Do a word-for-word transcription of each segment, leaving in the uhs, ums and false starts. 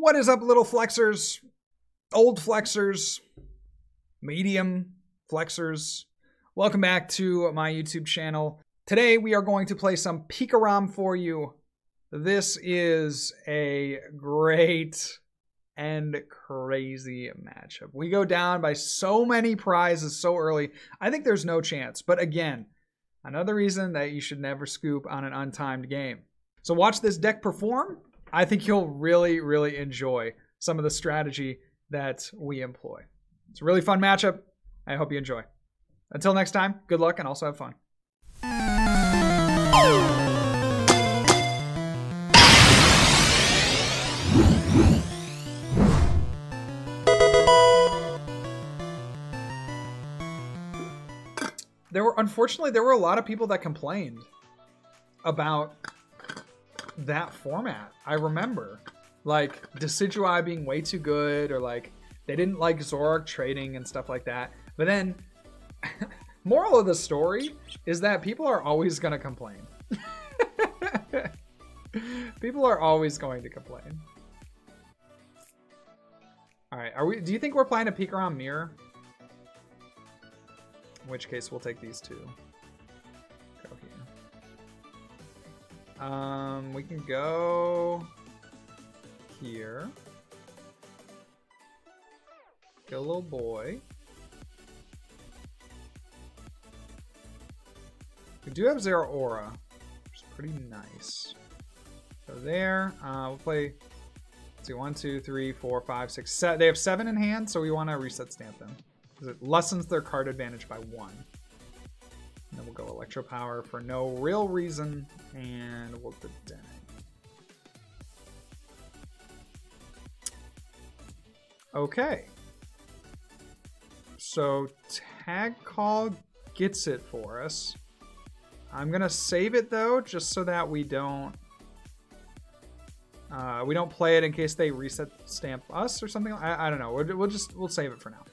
What is up, little flexers, old flexers, medium flexers? Welcome back to my YouTube channel. Today we are going to play some PikaRom for you. This is a great and crazy matchup. We go down by so many prizes so early. I think there's no chance. But again, another reason that you should never scoop on an untimed game. So watch this deck perform. I think you'll really, really enjoy some of the strategy that we employ. It's a really fun matchup. I hope you enjoy. Until next time, good luck and also have fun. There were, unfortunately, there were a lot of people that complained about that format. I remember, like, Decidueye being way too good, or like they didn't like Zorark trading and stuff like that. But then moral of the story is that people are always going to complain. People are always going to complain. All right, are we do you think we're playing a PikaRom mirror? In which case we'll take these two. Go here. Um, we can go here. Get a little boy. We do have Zeraora, which is pretty nice. So there, uh, we'll play. Let's see, one, two, three, four, five, six, seven. They have seven in hand, so we want to reset stamp them. It lessens their card advantage by one. And then we'll go Electro Power for no real reason. And we'll Dedenne. Okay. So Tag Call gets it for us. I'm going to save it, though, just so that we don't... Uh, we don't play it in case they reset stamp us or something. I, I don't know. We'll, we'll just... We'll save it for now.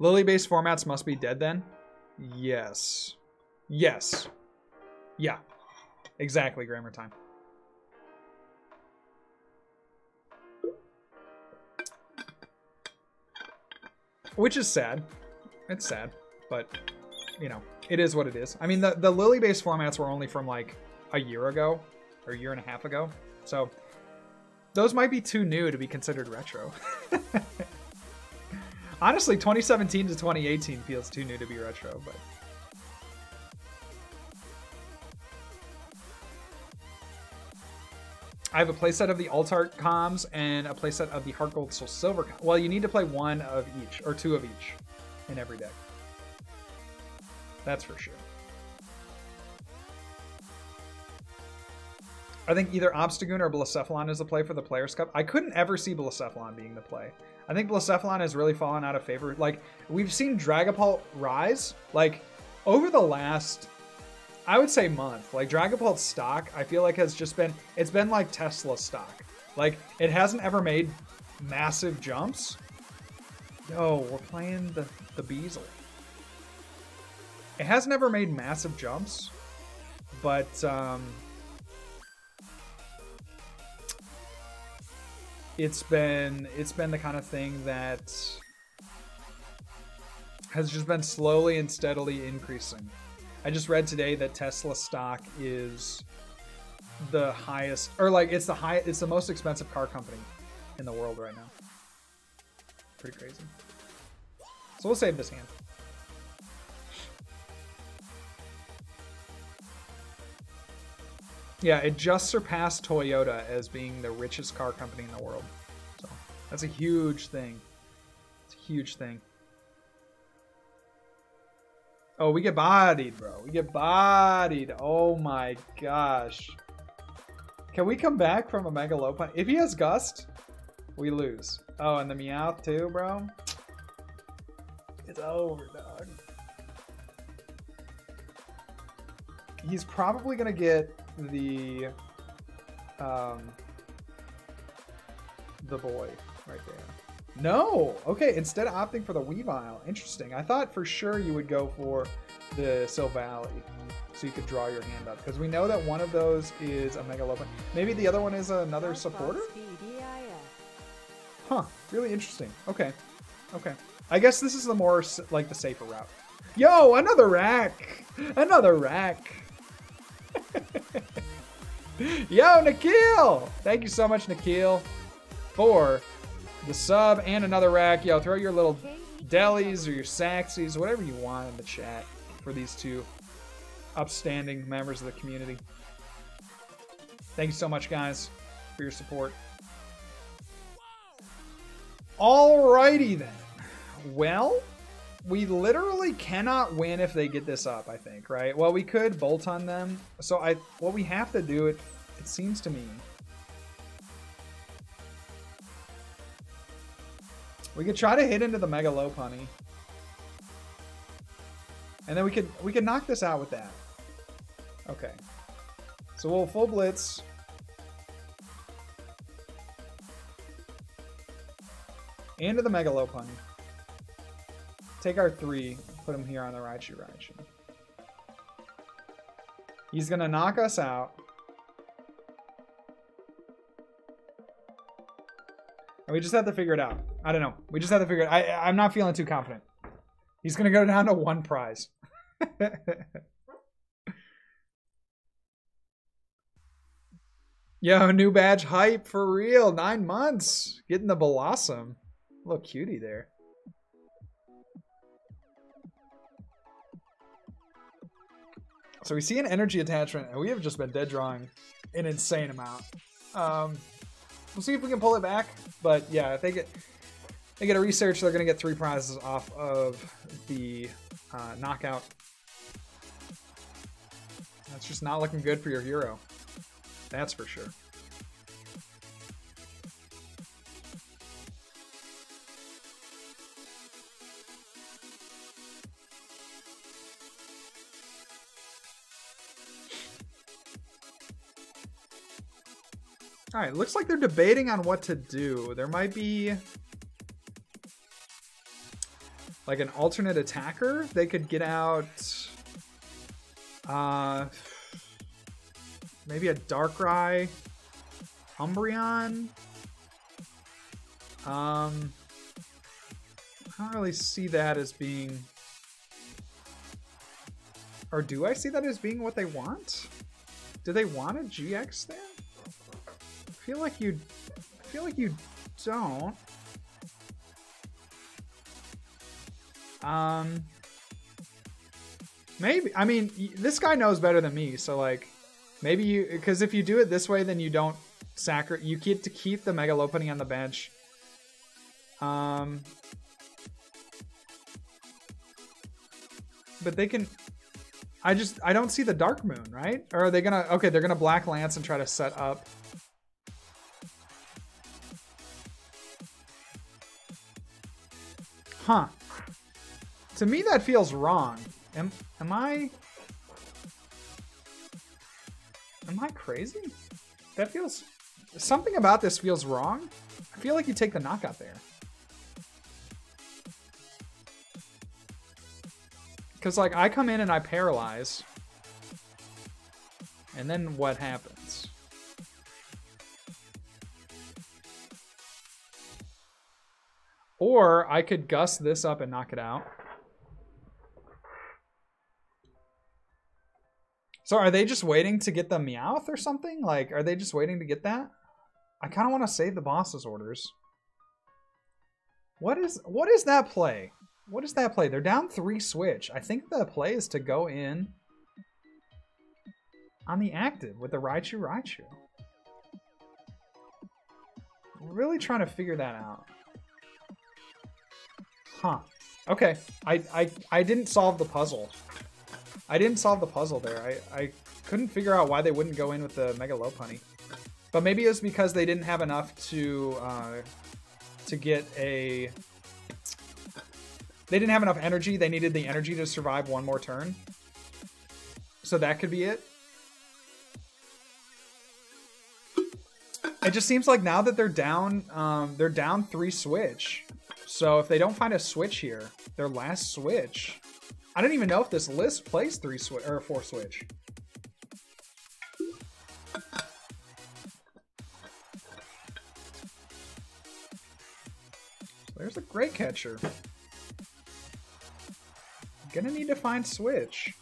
Lily-based formats must be dead then? Yes. Yes. Yeah. Exactly, grammar time. Which is sad. It's sad. But, you know, it is what it is. I mean, the, the Lily-based formats were only from, like, a year ago. Or a year and a half ago. So, those might be too new to be considered retro. Honestly, twenty seventeen to twenty eighteen feels too new to be retro, but... I have a playset of the Alt-Art comms and a playset of the HeartGold SoulSilver comms. Well, you need to play one of each, or two of each, in every deck. That's for sure. I think either Obstagoon or Blacephalon is the play for the Players' Cup. I couldn't ever see Blacephalon being the play. I think Blacephalon has really fallen out of favor. Like, we've seen Dragapult rise. Like, over the last, I would say, month. Like, Dragapult's stock, I feel like, has just been... It's been like Tesla stock. Like, it hasn't ever made massive jumps. Yo, we're playing the, the Beedrill. It hasn't ever made massive jumps. But, um... It's been it's been the kind of thing that has just been slowly and steadily increasing. I just read today that Tesla stock is the highest, or like it's the high, it's the most expensive car company in the world right now. Pretty crazy. So we'll save this hand. Yeah, it just surpassed Toyota as being the richest car company in the world. So that's a huge thing. It's a huge thing. Oh, we get bodied, bro. We get bodied. Oh my gosh. Can we come back from a Mega Lopunny? If he has Gust, we lose. Oh, and the Meowth too, bro. It's over, dog. He's probably going to get... the um the boy right there. No, okay, instead of opting for the Weavile. Interesting. I thought for sure you would go for the Silvally, so you could draw your hand up. Because we know that one of those is a Mega Lopunny. Maybe the other one is another supporter? Huh, really interesting. Okay, okay. I guess this is the more, like, the safer route. Yo, another rack! Another rack! Yo, Nikhil! Thank you so much, Nikhil, for the sub and another rack. Yo, throw your little delis or your saxies, whatever you want in the chat for these two upstanding members of the community. Thank you so much, guys, for your support. Alrighty then. Well, we literally cannot win if they get this up, I think, right? Well, we could bolt on them. So I, what we have to do, it, it seems to me, we could try to hit into the Mega Lopunny. And then we could we could knock this out with that. Okay. So we'll full blitz. Into the Mega Lopunny. Take our three, put him here on the Raichu Raichu. He's gonna knock us out. And we just have to figure it out. I don't know. We just have to figure it out. I, I'm not feeling too confident. He's gonna go down to one prize. Yo, new badge hype for real. Nine months. Getting the Blossom. Little cutie there. So we see an energy attachment, and we have just been dead drawing an insane amount. Um, we'll see if we can pull it back, but yeah, if they get they get a research, they're gonna get three prizes off of the uh, knockout. That's just not looking good for your hero. That's for sure. All right, looks like they're debating on what to do. There might be like an alternate attacker. They could get out uh, maybe a Darkrai, Umbreon. Um, I don't really see that as being, or do I see that as being what they want? Do they want a G X there? I feel like you, I feel like you don't. Um, maybe, I mean, this guy knows better than me. So like, maybe you, because if you do it this way, then you don't sacrifice, you get to keep the Mega Lopunny on the bench. Um, but they can, I just, I don't see the Dark Moon, right? Or are they gonna, okay, they're gonna Black Lance and try to set up. Huh. To me, that feels wrong. Am, am I... Am I crazy? That feels... Something about this feels wrong. I feel like you take the knockout there. Because, like, I come in and I paralyze. And then what happens? Or I could gust this up and knock it out. So are they just waiting to get the Meowth or something? Like, are they just waiting to get that? I kind of want to save the Boss's Orders. What is what is that play? What is that play? They're down three switch. I think the play is to go in on the active with the Raichu Raichu. We're really trying to figure that out. Huh. Okay. I, I I didn't solve the puzzle. I didn't solve the puzzle there. I, I couldn't figure out why they wouldn't go in with the Mega Lopunny. But maybe it was because they didn't have enough to uh, to get a... They didn't have enough energy. They needed the energy to survive one more turn. So that could be it. It just seems like now that they're down, um, they're down three switch. So if they don't find a switch here, their last switch, I don't even know if this list plays three switch or four switch. So there's a Great Catcher. Gonna need to find switch.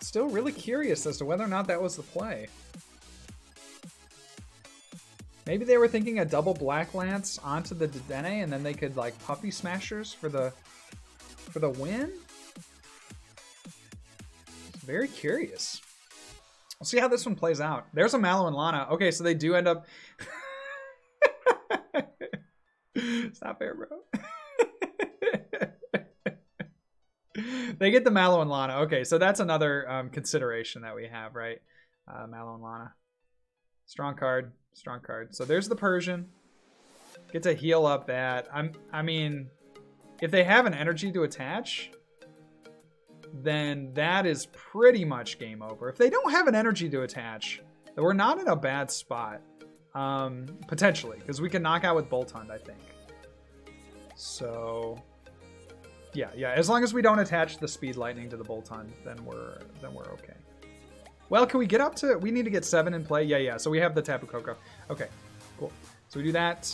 Still really curious as to whether or not that was the play. Maybe they were thinking a double Black Lance onto the Dedenne, and then they could like Puppy Smashers for the for the win. It's very curious. We'll see how this one plays out. There's a Mallow and Lana. Okay, so they do end up. It's not fair, bro. They get the Mallow and Lana. Okay, so that's another um, consideration that we have, right? Uh, Mallow and Lana. Strong card. Strong card. So there's the Persian. Get to heal up that. I'm, I mean, if they have an energy to attach, then that is pretty much game over. If they don't have an energy to attach, then we're not in a bad spot. Um, potentially, because we can knock out with Boltund, I think. So, yeah, yeah. As long as we don't attach the Speed Lightning to the Boltund, then we're then we're okay. Well, can we get up to? We need to get seven in play. Yeah, yeah. So we have the Tapu Koko. Okay, cool. So we do that.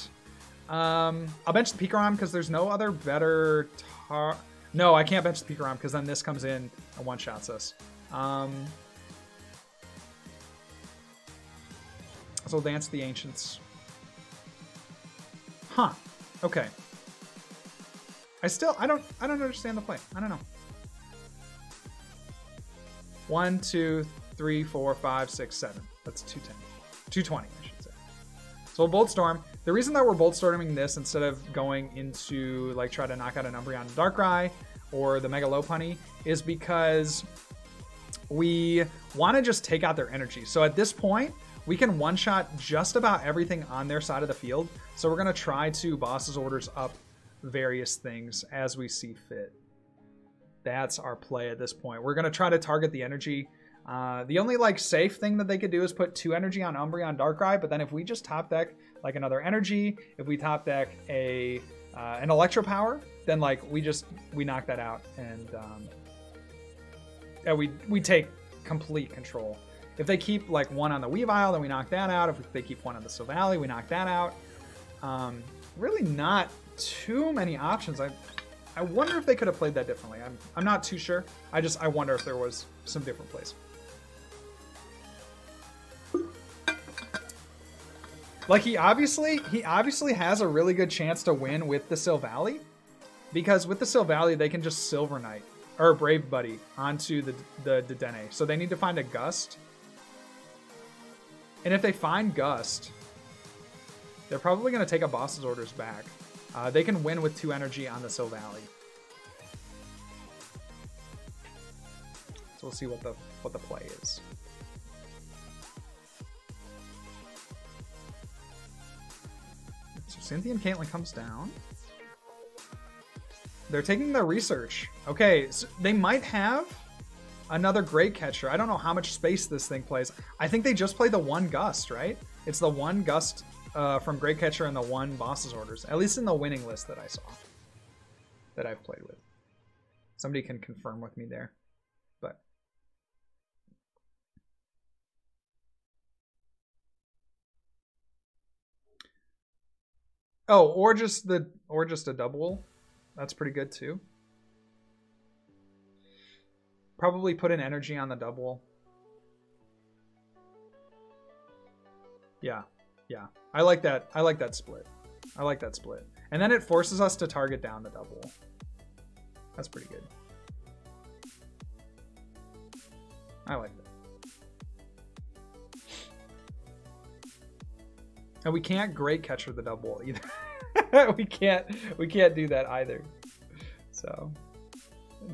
Um, I'll bench the PikaRom because there's no other better. Tar no, I can't bench the PikaRom because then this comes in and one shots us. Um, so we'll dance the Ancients. Huh. Okay. I still I don't I don't understand the play. I don't know. One, two, three, four, five, six, seven. That's two ten. Two twenty, I should say. So we'll Bolt Storm. The reason that we're Bolt Storming this instead of going into like try to knock out an Umbreon Darkrai or the Mega Lopunny is because we want to just take out their energy. So at this point, we can one-shot just about everything on their side of the field. So we're gonna try to Boss's Orders up various things as we see fit. That's our play at this point. We're gonna try to target the energy. Uh, the only like safe thing that they could do is put two energy on Umbreon Darkrai, but then if we just top deck like another energy, if we top deck a uh, an Electro Power, then like we just we knock that out and um, and we we take complete control. If they keep like one on the Weavile, then we knock that out. If they keep one on the Silvally, we knock that out. Um, really not too many options. I I wonder if they could have played that differently. I'm, I'm not too sure. I just, I wonder if there was some different plays. Like he obviously, he obviously has a really good chance to win with the Silvally, because with the Silvally, they can just Silver Knight or Brave Buddy onto the, the, the Dedenne. So they need to find a Gust. And if they find Gust, they're probably going to take a Boss's Orders back. Uh, they can win with two energy on the Silvally. So we'll see what the what the play is. So Cynthia and Caitlyn comes down. They're taking their research. Okay, so they might have another Great Catcher. I don't know how much space this thing plays. I think they just played the one Gust, right? It's the one Gust uh, from Great Catcher and the one Boss's Orders, at least in the winning list that I saw, that I've played with. Somebody can confirm with me there, but. Oh, or just the, or just a double. That's pretty good too. Probably put an energy on the double. Yeah, yeah. I like that. I like that split. I like that split. And then it forces us to target down the double. That's pretty good. I like that. And we can't Great Catcher the double either. we can't we can't do that either. So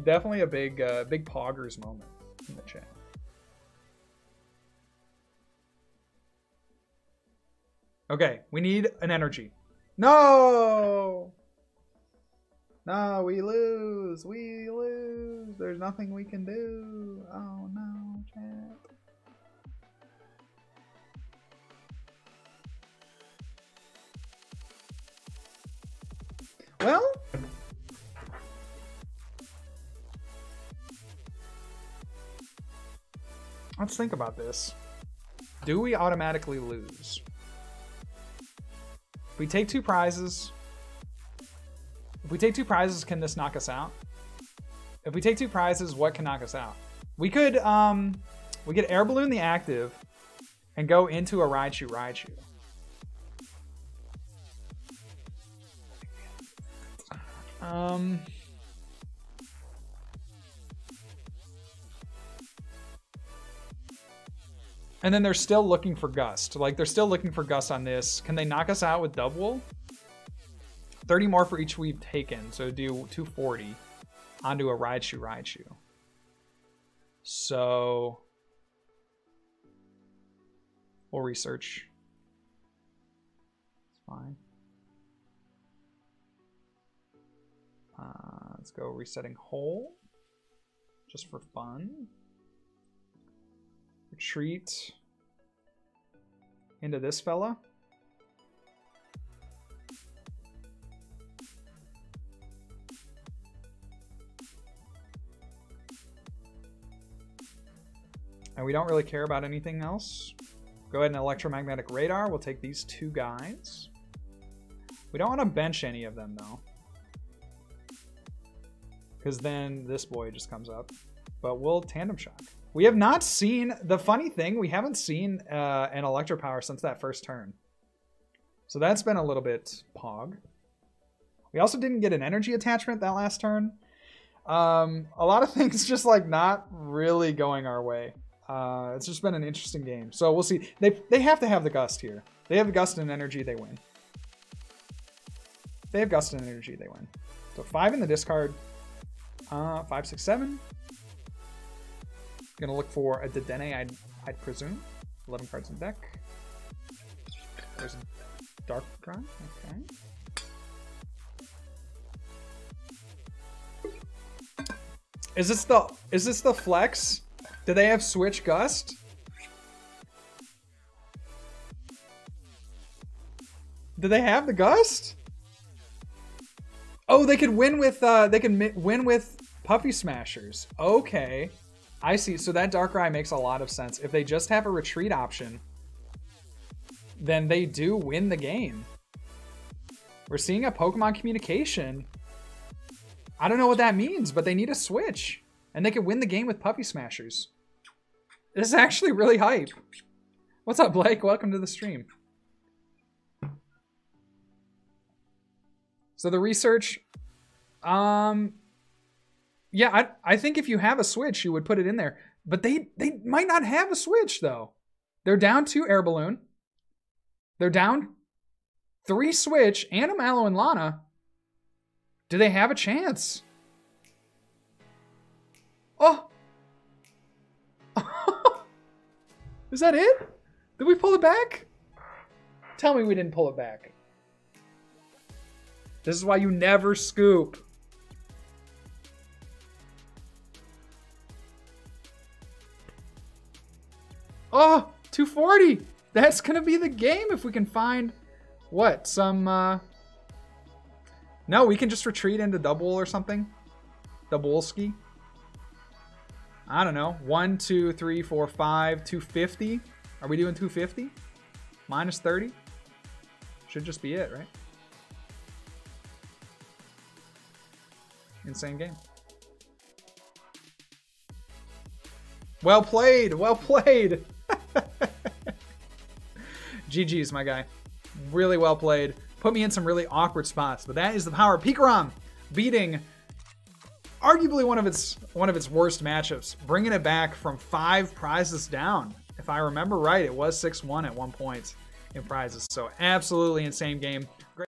definitely a big uh, big poggers moment in the chat. Okay, we need an energy. No! No, we lose. We lose. There's nothing we can do. Oh no, chat. Well, let's think about this. Do we automatically lose? We take two prizes. If we take two prizes, can this knock us out? If we take two prizes, what can knock us out? We could, um, we get Air Balloon the active and go into a Raichu Raichu. Um, and then they're still looking for Gust. Like, they're still looking for Gust on this. Can they knock us out with Dubwool? thirty more for each we've taken, so do two forty onto a Raichu Raichu. So we'll research. It's fine. Uh, let's go resetting whole, just for fun. Retreat into this fella. And we don't really care about anything else. Go ahead and electromagnetic radar. We'll take these two guys. We don't want to bench any of them though, because then this boy just comes up. But we'll tandem shock. We have not seen, the funny thing, we haven't seen uh, an electro power since that first turn. So that's been a little bit pog. We also didn't get an energy attachment that last turn. Um, a lot of things just like not really going our way. Uh, it's just been an interesting game. So we'll see. They they have to have the Gust here. They have the Gust and energy, they win. They have Gust and energy, they win. So five in the discard. Uh, five, six, seven. Gonna look for a Dedenne, I'd, I'd presume. eleven cards in the deck. There's a Darkrai, okay. Is this the, is this the flex? Do they have Switch Gust? Do they have the Gust? Oh, they could win with uh, they can win with Puppy Smashers. Okay, I see. So that Darkrai makes a lot of sense. If they just have a retreat option, then they do win the game. We're seeing a Pokemon communication. I don't know what that means, but they need a switch. And they could win the game with Puppy Smashers. This is actually really hype. What's up, Blake? Welcome to the stream. So the research, um, yeah, I, I think if you have a switch, you would put it in there. But they, they might not have a switch, though. They're down two Air Balloon. They're down three Switch and a Mallow and Lana. Do they have a chance? Oh! Is that it? Did we pull it back? Tell me we didn't pull it back. This is why you never scoop. Oh, two forty. That's going to be the game if we can find, what, some... Uh... No, we can just retreat into Dubwool or something. Dubwoolski. I don't know. One, two, three, four, five, two fifty. Are we doing two fifty? Minus thirty? Should just be it, right? Insane game. Well played. Well played. G G's, my guy. Really well played. Put me in some really awkward spots, but that is the power of PikaRom beating arguably one of its one of its worst matchups, bringing it back from five prizes down. If I remember right, it was six one at one point in prizes. So absolutely insane game. Great.